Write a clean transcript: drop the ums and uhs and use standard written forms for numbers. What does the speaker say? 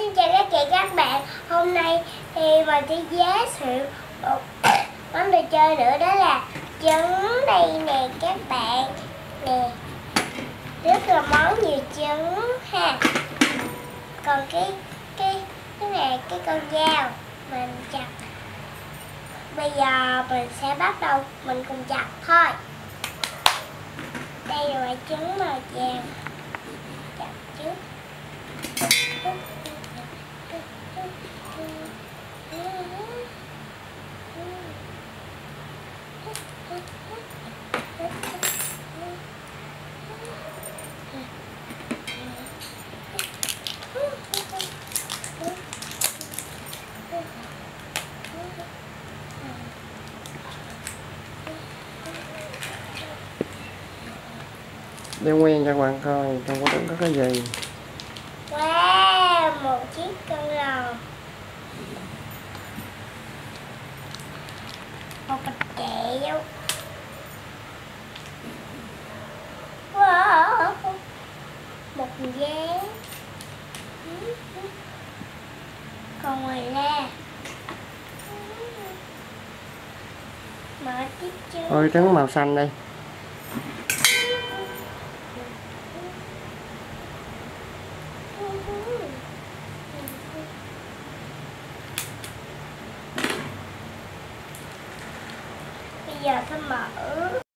xin chào tất cả các bạn. Hôm nay thì mình sẽ giới thiệu một món đồ chơi nữa, đó là trứng đây nè các bạn nè, rất là món nhiều trứng ha. Còn cái này, cái con dao mình chặt. Bây giờ mình sẽ bắt đầu mình cùng chặt thôi. Đây là trứng màu vàng, chặt trước. Để nguyên cho các bạn coi trong quả trứng có cái gì. Wow, một chiếc con lò, một bịch kẹo. Wow, một dáng. Còn ngoài ra mở chiếc trứng. Ôi, trứng màu xanh đây. Bây giờ phải mở.